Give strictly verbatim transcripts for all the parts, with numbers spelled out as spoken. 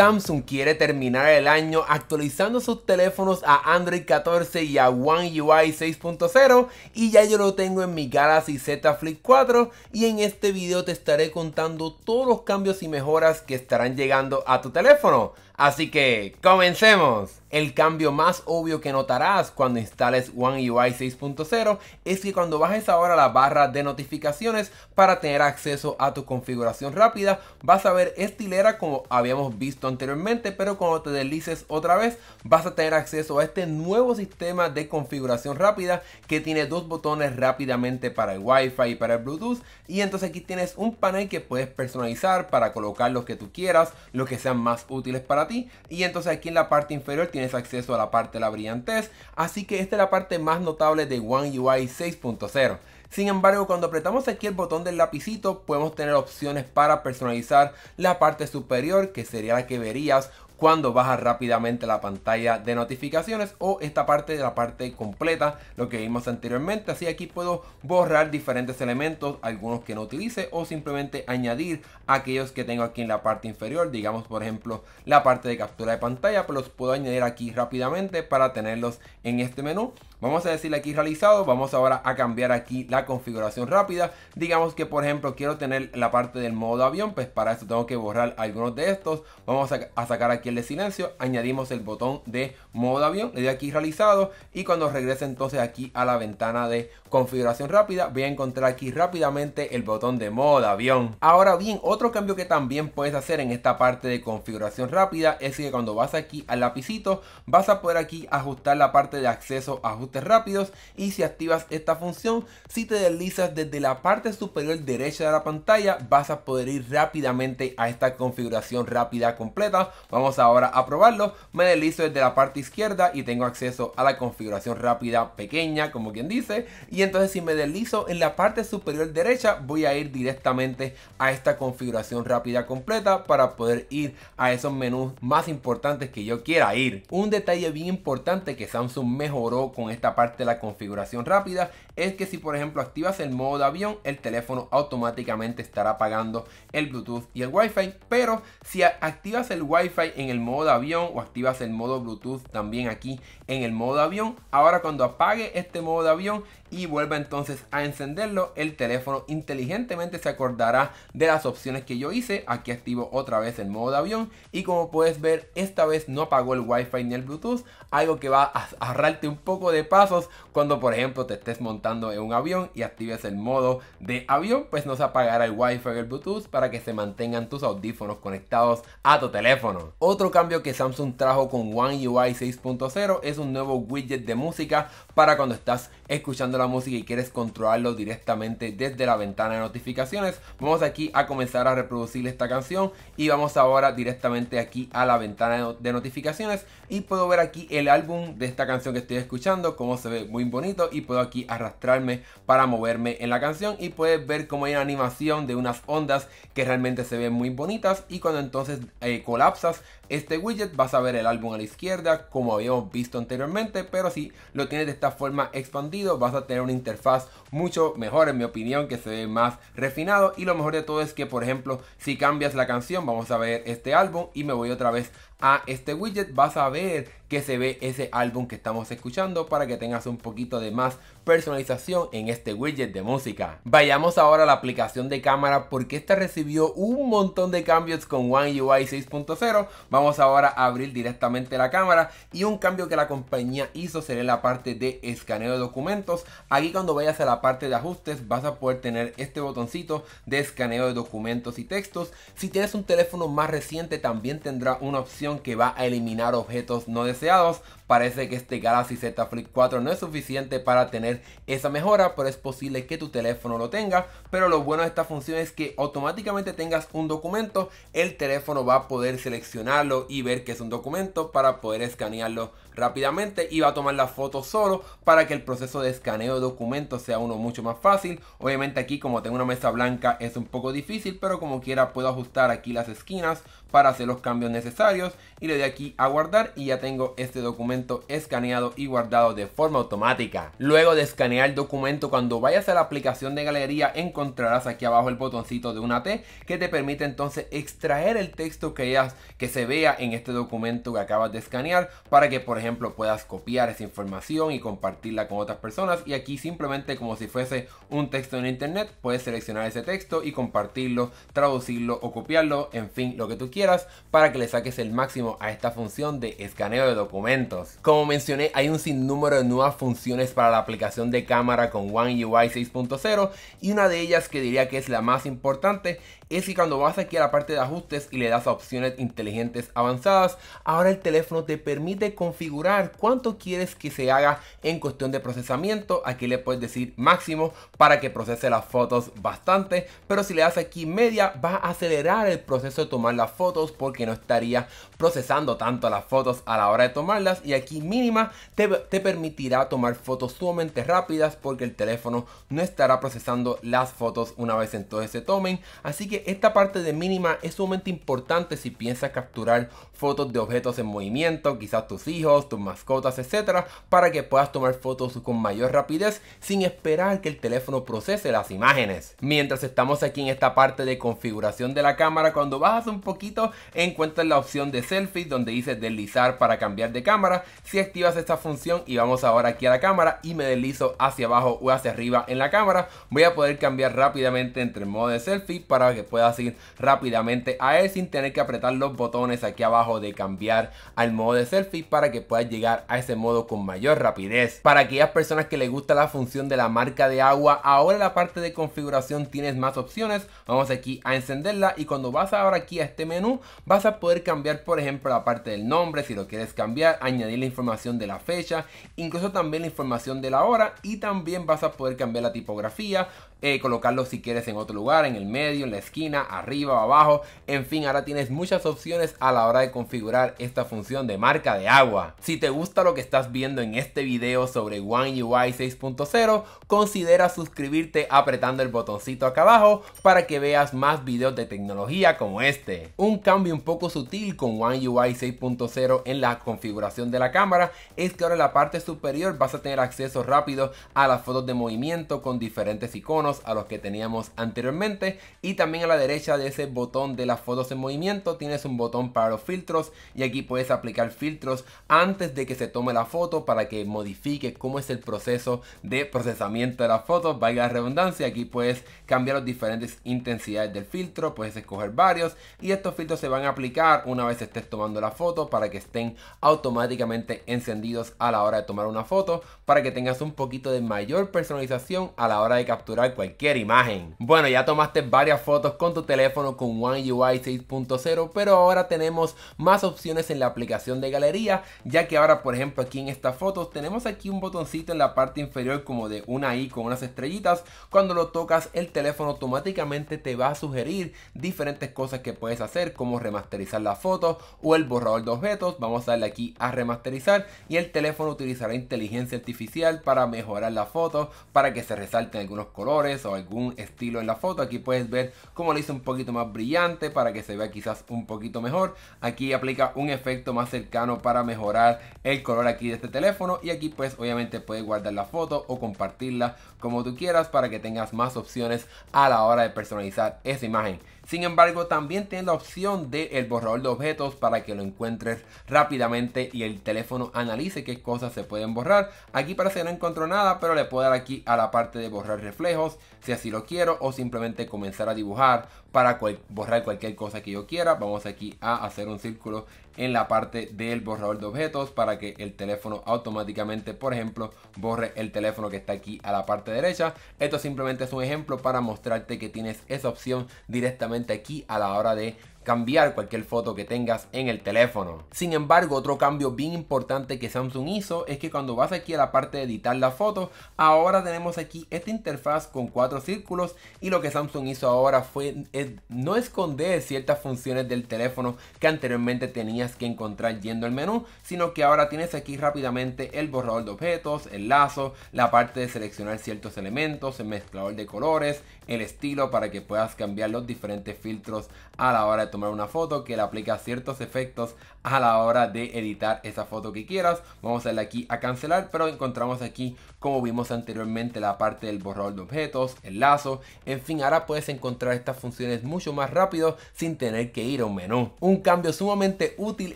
Samsung quiere terminar el año actualizando sus teléfonos a Android catorce y a One U I seis punto cero, y ya yo lo tengo en mi Galaxy Z Flip cuatro, y en este video te estaré contando todos los cambios y mejoras que estarán llegando a tu teléfono. Así que comencemos. El cambio más obvio que notarás cuando instales One U I seis punto cero es que cuando bajes ahora la barra de notificaciones para tener acceso a tu configuración rápida, vas a ver esta hilera como habíamos visto anteriormente, pero cuando te deslices otra vez vas a tener acceso a este nuevo sistema de configuración rápida que tiene dos botones rápidamente para el Wi-Fi y para el Bluetooth, y entonces aquí tienes un panel que puedes personalizar para colocar los que tú quieras, los que sean más útiles para ti. Y entonces aquí en la parte inferior tienes acceso a la parte de la brillantez, así que esta es la parte más notable de One U I seis punto cero. Sin embargo, cuando apretamos aquí el botón del lapicito podemos tener opciones para personalizar la parte superior, que sería la que verías cuando bajas rápidamente la pantalla de notificaciones, o esta parte de la parte completa, lo que vimos anteriormente. Así aquí puedo borrar diferentes elementos, algunos que no utilice, o simplemente añadir aquellos que tengo aquí en la parte inferior, digamos por ejemplo la parte de captura de pantalla, pero los puedo añadir aquí rápidamente para tenerlos en este menú. Vamos a decirle aquí realizado. Vamos ahora a cambiar aquí la configuración rápida. Digamos que por ejemplo quiero tener la parte del modo avión, pues para eso tengo que borrar algunos de estos. Vamos a, a sacar aquí el de silencio, añadimos el botón de modo avión, le doy aquí realizado, y cuando regrese entonces aquí a la ventana de configuración rápida voy a encontrar aquí rápidamente el botón de modo avión. Ahora bien, otro cambio que también puedes hacer en esta parte de configuración rápida es que cuando vas aquí al lapicito vas a poder aquí ajustar la parte de acceso a ajustes rápidos, y si activas esta función, si te deslizas desde la parte superior derecha de la pantalla vas a poder ir rápidamente a esta configuración rápida completa. Vamos a ahora a probarlo. Me deslizo desde la parte izquierda y tengo acceso a la configuración rápida pequeña, como quien dice, y entonces si me deslizo en la parte superior derecha voy a ir directamente a esta configuración rápida completa para poder ir a esos menús más importantes que yo quiera ir. Un detalle bien importante que Samsung mejoró con esta parte de la configuración rápida es que si por ejemplo activas el modo avión, el teléfono automáticamente estará apagando el Bluetooth y el Wi-Fi, pero si activas el Wi-Fi en el modo avión o activas el modo Bluetooth también aquí en el modo avión, ahora cuando apague este modo avión y vuelva entonces a encenderlo, el teléfono inteligentemente se acordará de las opciones que yo hice. Aquí activo otra vez el modo avión y como puedes ver, esta vez no apagó el Wi-Fi ni el Bluetooth, algo que va a ahorrarte un poco de pasos cuando por ejemplo te estés montando en un avión y actives el modo de avión, pues no se apagará el Wi-Fi o el Bluetooth para que se mantengan tus audífonos conectados a tu teléfono. Otro cambio que Samsung trajo con One U I seis punto cero es un nuevo widget de música para cuando estás escuchando la música y quieres controlarlo directamente desde la ventana de notificaciones. Vamos aquí a comenzar a reproducir esta canción y vamos ahora directamente aquí a la ventana de notificaciones y puedo ver aquí el álbum de esta canción que estoy escuchando, como se ve muy bonito, y puedo aquí arrastrarme para moverme en la canción y puedes ver cómo hay una animación de unas ondas que realmente se ven muy bonitas, y cuando entonces eh, colapsas este widget vas a ver el álbum a la izquierda como habíamos visto anteriormente, pero si lo tienes de esta forma expandido vas a tener una interfaz mucho mejor, en mi opinión, que se ve más refinado. Y lo mejor de todo es que por ejemplo si cambias la canción, vamos a ver este álbum y me voy otra vez a este widget, vas a ver que se ve ese álbum que estamos escuchando para que tengas un poquito de más personalización en este widget de música. Vayamos ahora a la aplicación de cámara porque esta recibió un montón de cambios con One U I seis punto cero. Vamos ahora a abrir directamente la cámara y un cambio que la compañía hizo sería la parte de escaneo de documentos. Aquí cuando vayas a la parte de ajustes vas a poder tener este botoncito de escaneo de documentos y textos. Si tienes un teléfono más reciente también tendrá una opción que va a eliminar objetos no deseados. Parece que este Galaxy Z Flip cuatro no es suficiente para tener esa mejora, pero es posible que tu teléfono lo tenga. Pero lo bueno de esta función es que automáticamente tengas un documento, el teléfono va a poder seleccionarlo y ver que es un documento para poder escanearlo rápidamente, y va a tomar la foto solo para que el proceso de escaneo de documentos sea uno mucho más fácil. Obviamente aquí como tengo una mesa blanca es un poco difícil, pero como quiera puedo ajustar aquí las esquinas para hacer los cambios necesarios y le doy aquí a guardar y ya tengo este documento escaneado y guardado de forma automática. Luego de escanear el documento, cuando vayas a la aplicación de galería encontrarás aquí abajo el botoncito de una T que te permite entonces extraer el texto que, hayas, que se vea en este documento que acabas de escanear, para que por ejemplo puedas copiar esa información y compartirla con otras personas. Y aquí simplemente, como si fuese un texto en internet, puedes seleccionar ese texto y compartirlo, traducirlo o copiarlo, en fin, lo que tú quieras, para que le saques el máximo a esta función de escaneo de documentos. Como mencioné, hay un sinnúmero de nuevas funciones para la aplicación de cámara con One U I seis punto cero, y una de ellas que diría que es la más importante es que cuando vas aquí a la parte de ajustes y le das a opciones inteligentes avanzadas, ahora el teléfono te permite configurar cuánto quieres que se haga en cuestión de procesamiento. Aquí le puedes decir máximo para que procese las fotos bastante, pero si le das aquí media va a acelerar el proceso de tomar las fotos porque no estaría procesando tanto las fotos a la hora de tomarlas, y aquí mínima te, te permitirá tomar fotos sumamente rápidas porque el teléfono no estará procesando las fotos una vez entonces se tomen. Así que esta parte de mínima es sumamente importante si piensas capturar fotos de objetos en movimiento, quizás tus hijos, tus mascotas, etcétera, para que puedas tomar fotos con mayor rapidez sin esperar que el teléfono procese las imágenes. Mientras estamos aquí en esta parte de configuración de la cámara, cuando bajas un poquito encuentras la opción de selfie donde dice deslizar para cambiar de cámara. Si activas esta función y vamos ahora aquí a la cámara y me deslizo hacia abajo o hacia arriba en la cámara, voy a poder cambiar rápidamente entre el modo de selfie para que puedas ir rápidamente a él sin tener que apretar los botones aquí abajo de cambiar al modo de selfie, para que puedas llegar a ese modo con mayor rapidez. Para aquellas personas que les gusta la función de la marca de agua, ahora en la parte de configuración tienes más opciones. Vamos aquí a encenderla y cuando vas ahora aquí a este menú vas a poder cambiar por ejemplo la parte del nombre si lo quieres cambiar, añadir la información de la fecha, incluso también la información de la hora, y también vas a poder cambiar la tipografía, eh, colocarlo si quieres en otro lugar, en el medio, en la esquina, arriba o abajo, en fin, ahora tienes muchas opciones a la hora de configurar esta función de marca de agua. Si te gusta lo que estás viendo en este video sobre One U I seis punto cero, considera suscribirte apretando el botoncito acá abajo para que veas más videos de tecnología como este. Un cambio un poco sutil con One U I seis punto cero en la configuración de la cámara es que ahora en la parte superior vas a tener acceso rápido a las fotos de movimiento con diferentes iconos a los que teníamos anteriormente, y también a la derecha de ese botón de las fotos en movimiento tienes un botón para los filtros, y aquí puedes aplicar filtros antes de que se tome la foto para que modifique cómo es el proceso de procesamiento de las fotos, valga la redundancia. Aquí puedes cambiar las diferentes intensidades del filtro, puedes escoger varios y estos filtros se van a aplicar una vez estés tomando la foto para que estén automáticamente encendidos a la hora de tomar una foto, para que tengas un poquito de mayor personalización a la hora de capturar cualquier imagen. Bueno, ya tomaste varias fotos con tu teléfono con One U I seis punto cero, pero ahora tenemos más opciones en la aplicación de galería, ya que ahora por ejemplo aquí en estas fotos tenemos aquí un botoncito en la parte inferior como de una i con unas estrellitas. Cuando lo tocas el teléfono automáticamente te va a sugerir diferentes cosas que puedes hacer, como remasterizar la foto o el borrador de objetos. Vamos a darle aquí a remasterizar y el teléfono utilizará inteligencia artificial para mejorar la foto, para que se resalten algunos colores o algún estilo en la foto. Aquí puedes ver cómo le hizo un poquito más brillante para que se vea quizás un poquito mejor. Aquí aplica un efecto más cercano para mejorar el color aquí de este teléfono, y aquí pues obviamente puedes guardar la foto o compartirla como tú quieras para que tengas más opciones a la hora de personalizar esa imagen. Sin embargo, también tienes la opción del borrador de objetos para que lo encuentres rápidamente y el teléfono analice qué cosas se pueden borrar. Aquí parece que no encontró nada, pero le puedo dar aquí a la parte de borrar reflejos si así lo quiero, o simplemente comenzar a dibujar para cual- borrar cualquier cosa que yo quiera. Vamos aquí a hacer un círculo en la parte del borrador de objetos para que el teléfono automáticamente, por ejemplo, borre el teléfono que está aquí a la parte derecha. Esto simplemente es un ejemplo para mostrarte que tienes esa opción directamente aquí a la hora de cambiar cualquier foto que tengas en el teléfono. Sin embargo, otro cambio bien importante que Samsung hizo es que cuando vas aquí a la parte de editar la foto, ahora tenemos aquí esta interfaz con cuatro círculos, y lo que Samsung hizo ahora fue es no esconder ciertas funciones del teléfono que anteriormente tenías que encontrar yendo al menú, sino que ahora tienes aquí rápidamente el borrador de objetos, el lazo, la parte de seleccionar ciertos elementos, el mezclador de colores, el estilo para que puedas cambiar los diferentes filtros a la hora de tomar una foto, que le aplica ciertos efectos a la hora de editar esa foto que quieras. Vamos a darle aquí a cancelar, pero encontramos aquí como vimos anteriormente, la parte del borrador de objetos, el lazo, en fin, ahora puedes encontrar estas funciones mucho más rápido sin tener que ir a un menú. Un cambio sumamente útil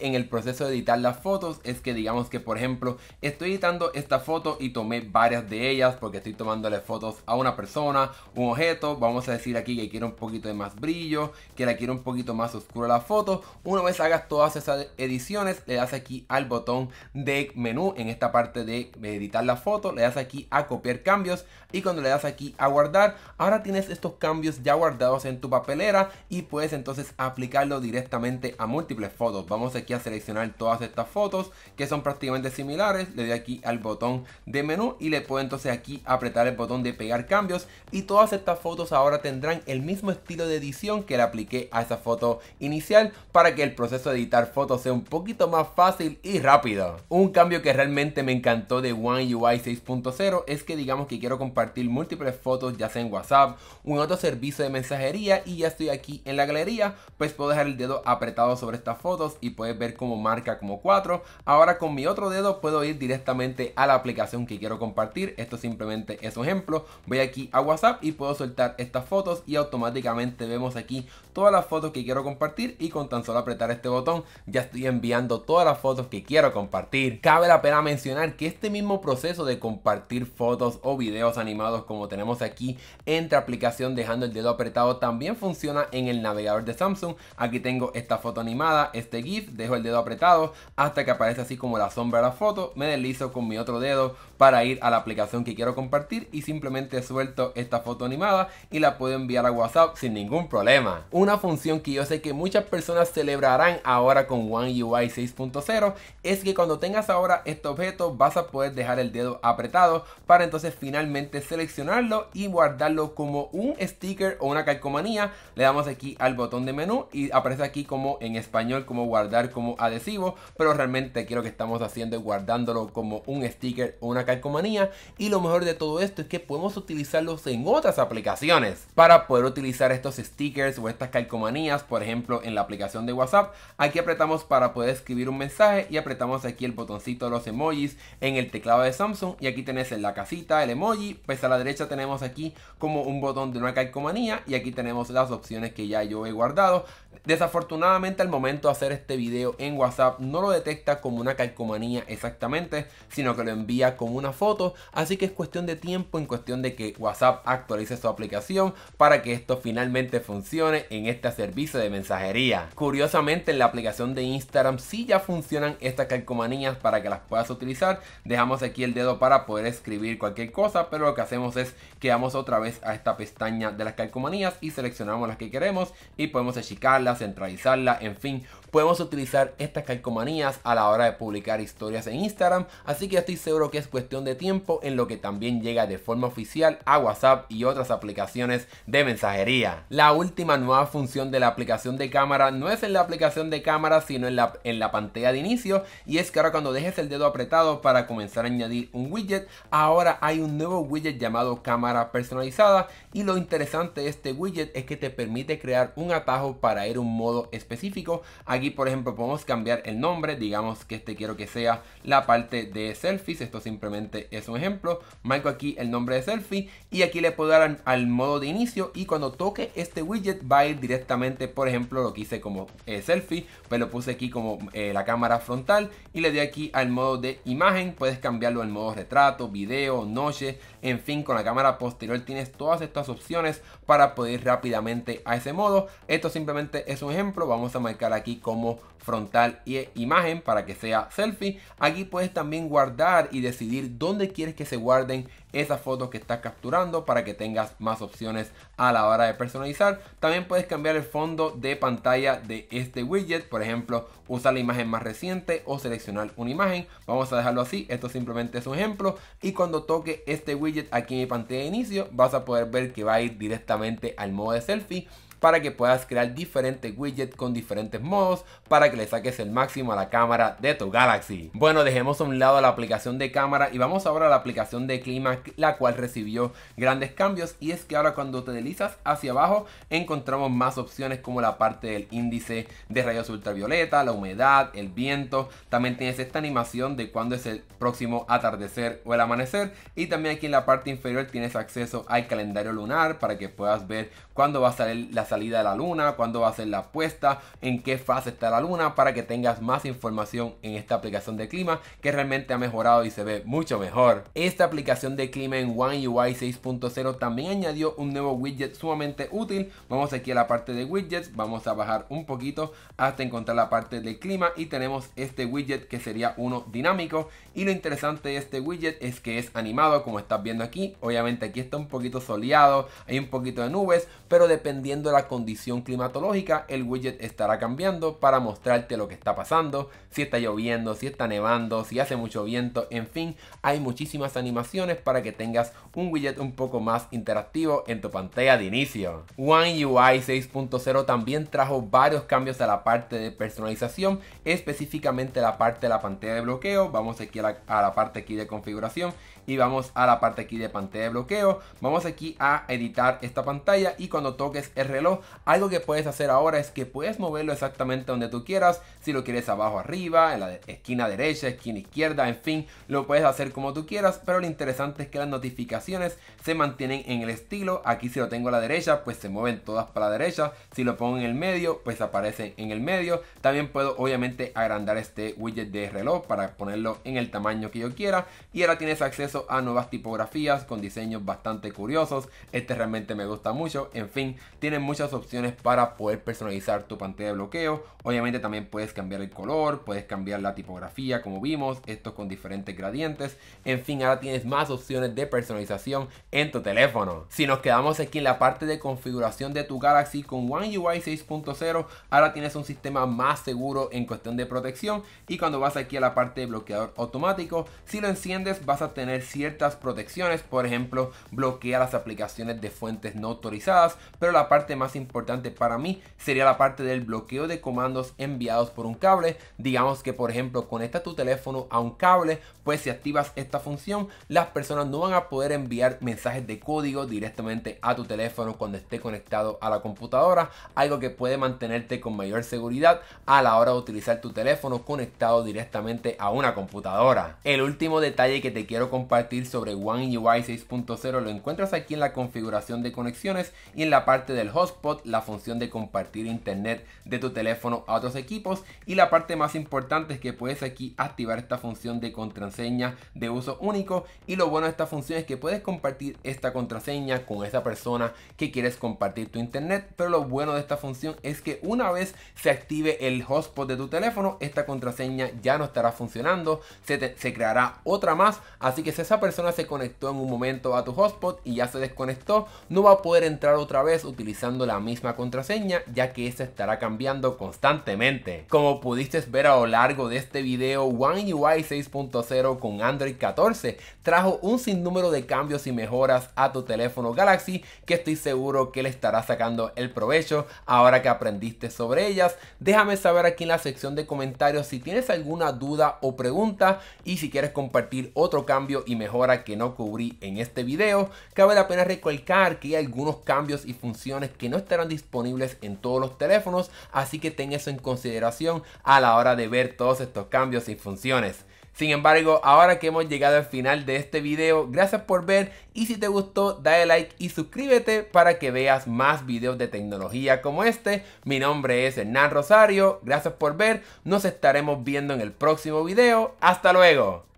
en el proceso de editar las fotos es que, digamos que por ejemplo, estoy editando esta foto y tomé varias de ellas porque estoy tomándole fotos a una persona, un objeto, vamos a decir aquí que quiero un poquito de más brillo, que la quiero un poquito más oscura la foto. Una vez hagas todas esas ediciones, le das aquí al botón de menú en esta parte de editar la foto, le das aquí a copiar cambios y cuando le das aquí a guardar, ahora tienes estos cambios ya guardados en tu papelera y puedes entonces aplicarlo directamente a múltiples fotos. Vamos aquí a seleccionar todas estas fotos que son prácticamente similares, le doy aquí al botón de menú y le puedo entonces aquí apretar el botón de pegar cambios y todas estas fotos ahora tendrán el mismo estilo de edición que le apliqué a esa foto inicial para que el proceso de editar fotos sea un poquito más fácil y rápido. Un cambio que realmente me encantó de One U I seis punto cero es que digamos que quiero compartir múltiples fotos, ya sea en WhatsApp, un otro servicio de mensajería, y ya estoy aquí en la galería, pues puedo dejar el dedo apretado sobre estas fotos y puedes ver cómo marca como cuatro. Ahora con mi otro dedo puedo ir directamente a la aplicación que quiero compartir. Esto simplemente es un ejemplo. Voy aquí a WhatsApp y puedo soltar estas fotos y automáticamente vemos aquí todas las fotos que quiero compartir, y con tan solo apretar este botón ya estoy enviando todas las fotos que quiero compartir. Cabe la pena mencionar que este mismo proceso de compartir fotos o videos animados como tenemos aquí entre aplicación dejando el dedo apretado también funciona en el navegador de Samsung. Aquí tengo esta foto animada, este GIF, dejo el dedo apretado hasta que aparece así como la sombra de la foto, me deslizo con mi otro dedo para ir a la aplicación que quiero compartir y simplemente suelto esta foto animada y la puedo enviar a WhatsApp sin ningún problema. Una función que yo sé que muchas personas celebrarán ahora con One U I seis punto cero es que cuando tengas ahora este objeto vas a poder dejar el dedo apretado para entonces finalmente seleccionarlo y guardarlo como un sticker o una calcomanía. Le damos aquí al botón de menú y aparece aquí como en español como guardar como adhesivo, pero realmente aquí lo que estamos haciendo es guardándolo como un sticker o una calcomanía, y lo mejor de todo esto es que podemos utilizarlos en otras aplicaciones. Para poder utilizar estos stickers o estas calcomanías, por ejemplo en la aplicación de WhatsApp, aquí apretamos para poder escribir un mensaje y apretamos aquí el botoncito de los emojis en el teclado de Samsung y aquí tenés en la casita el emoji, pues a la derecha tenemos aquí como un botón de una calcomanía y aquí tenemos las opciones que ya yo he guardado. Desafortunadamente al momento de hacer este video en WhatsApp no lo detecta como una calcomanía exactamente, sino que lo envía como una foto, así que es cuestión de tiempo, en cuestión de que WhatsApp actualice su aplicación para que esto finalmente funcione en este servicio de mensajería. Curiosamente en la aplicación de Instagram sí ya funcionan estas calcomanías para que las puedas utilizar. Dejamos aquí el dedo para poder escribir cualquier cosa, pero lo que hacemos es que vamos otra vez a esta pestaña de las calcomanías y seleccionamos las que queremos y podemos achicarla, centralizarla, en fin, podemos utilizar estas calcomanías a la hora de publicar historias en Instagram, así que estoy seguro que es cuestión de tiempo en lo que también llega de forma oficial a WhatsApp y otras aplicaciones de mensajería. La última nueva función de la aplicación de cámara no es en la aplicación de cámara, sino en la, en la pantalla de inicio, y es que ahora cuando dejes el dedo apretado para comenzar a añadir un widget, ahora hay un nuevo widget llamado cámara personalizada, y lo interesante de este widget es que te permite crear un atajo para ir a un modo específico. Aquí por ejemplo podemos cambiar el nombre, digamos que este quiero que sea la parte de selfies, esto simplemente es un ejemplo, marco aquí el nombre de selfie y aquí le puedo dar al, al modo de inicio, y cuando toque este widget va a ir directamente, por ejemplo lo quise como eh, selfie, pues lo puse aquí como eh, la cámara frontal y le doy aquí al modo de imagen, puedes cambiarlo al modo retrato, video, noche, en fin, con la cámara posterior tienes todas estas opciones para poder ir rápidamente a ese modo. Esto simplemente es un ejemplo, vamos a marcar aquí como frontal y imagen para que sea selfie. Aquí puedes también guardar y decidir dónde quieres que se guarden esas fotos que estás capturando para que tengas más opciones a la hora de personalizar. También puedes cambiar el fondo de pantalla de este widget, por ejemplo usar la imagen más reciente o seleccionar una imagen, vamos a dejarlo así, esto simplemente es un ejemplo, y cuando toque este widget aquí en mi pantalla de inicio vas a poder ver que va a ir directamente al modo de selfie. para que puedas crear diferentes widgets con diferentes modos para que le saques el máximo a la cámara de tu Galaxy. Bueno, dejemos a un lado la aplicación de cámara y vamos ahora a la aplicación de clima, la cual recibió grandes cambios, y es que ahora cuando te deslizas hacia abajo encontramos más opciones como la parte del índice de rayos ultravioleta, la humedad, el viento. También tienes esta animación de cuando es el próximo atardecer o el amanecer, y también aquí en la parte inferior tienes acceso al calendario lunar para que puedas ver cuándo va a salir la salida de la luna, cuándo va a ser la puesta, en qué fase está la luna, para que tengas más información en esta aplicación de clima que realmente ha mejorado y se ve mucho mejor. Esta aplicación de clima en One U I seis punto cero también añadió un nuevo widget sumamente útil. Vamos aquí a la parte de widgets, vamos a bajar un poquito hasta encontrar la parte del clima y tenemos este widget que sería uno dinámico, y lo interesante de este widget es que es animado, como estás viendo aquí. Obviamente aquí está un poquito soleado, hay un poquito de nubes, pero dependiendo de la condición climatológica el widget estará cambiando para mostrarte lo que está pasando, si está lloviendo, si está nevando, si hace mucho viento, en fin, hay muchísimas animaciones para que tengas un widget un poco más interactivo en tu pantalla de inicio. One U I seis punto cero también trajo varios cambios a la parte de personalización, específicamente la parte de la pantalla de bloqueo. Vamos aquí a la, a la parte aquí de configuración y vamos a la parte aquí de pantalla de bloqueo. Vamos aquí a editar esta pantalla y cuando toques el reloj, algo que puedes hacer ahora es que puedes moverlo exactamente donde tú quieras, si lo quieres abajo, arriba, en la esquina derecha, esquina izquierda, en fin, lo puedes hacer como tú quieras, pero lo interesante es que las notificaciones se mantienen en el estilo. Aquí si lo tengo a la derecha, pues se mueven todas para la derecha, si lo pongo en el medio, pues aparecen en el medio. También puedo obviamente agrandar este widget de reloj para ponerlo en el tamaño que yo quiera, y ahora tienes acceso a nuevas tipografías con diseños bastante curiosos. Este realmente me gusta mucho. En fin, tienen muchas opciones para poder personalizar tu pantalla de bloqueo. Obviamente también puedes cambiar el color, puedes cambiar la tipografía, como vimos, esto con diferentes gradientes. En fin, ahora tienes más opciones de personalización en tu teléfono. Si nos quedamos aquí en la parte de configuración de tu Galaxy con One U I seis punto cero, ahora tienes un sistema más seguro en cuestión de protección, y cuando vas aquí a la parte de bloqueador automático, si lo enciendes vas a tener ciertas protecciones, por ejemplo bloquea las aplicaciones de fuentes no autorizadas, pero la parte más importante para mí sería la parte del bloqueo de comandos enviados por un cable. Digamos que por ejemplo conectas tu teléfono a un cable, pues si activas esta función las personas no van a poder enviar mensajes de código directamente a tu teléfono cuando esté conectado a la computadora, algo que puede mantenerte con mayor seguridad a la hora de utilizar tu teléfono conectado directamente a una computadora. El último detalle que te quiero compartir sobre One U I seis punto cero lo encuentras aquí en la configuración de conexiones y en la parte del hotspot, la función de compartir internet de tu teléfono a otros equipos, y la parte más importante es que puedes aquí activar esta función de contraseña de uso único, y lo bueno de esta función es que puedes compartir esta contraseña con esa persona que quieres compartir tu internet, pero lo bueno de esta función es que una vez se active el hotspot de tu teléfono, esta contraseña ya no estará funcionando, se, te, se creará otra más, así que si esa persona se conectó en un momento a tu hotspot y ya se desconectó, no va a poder entrar otra vez utilizando la misma contraseña, ya que esa estará cambiando constantemente. Como pudiste ver a lo largo de este video, One U I seis punto cero con Android catorce trajo un sinnúmero de cambios y mejoras a tu teléfono Galaxy que estoy seguro que le estará sacando el provecho ahora que aprendiste sobre ellas. Déjame saber aquí en la sección de comentarios si tienes alguna duda o pregunta, y si quieres compartir otro cambio y mejora que no cubrí en este video. Cabe la pena recalcar que hay algunos cambios y funciones que no estarán disponibles en todos los teléfonos, así que ten eso en consideración a la hora de ver todos estos cambios y funciones. Sin embargo, ahora que hemos llegado al final de este video, gracias por ver, y si te gustó dale like y suscríbete para que veas más videos de tecnología como este. Mi nombre es Hernán Rosario, gracias por ver, nos estaremos viendo en el próximo video, hasta luego.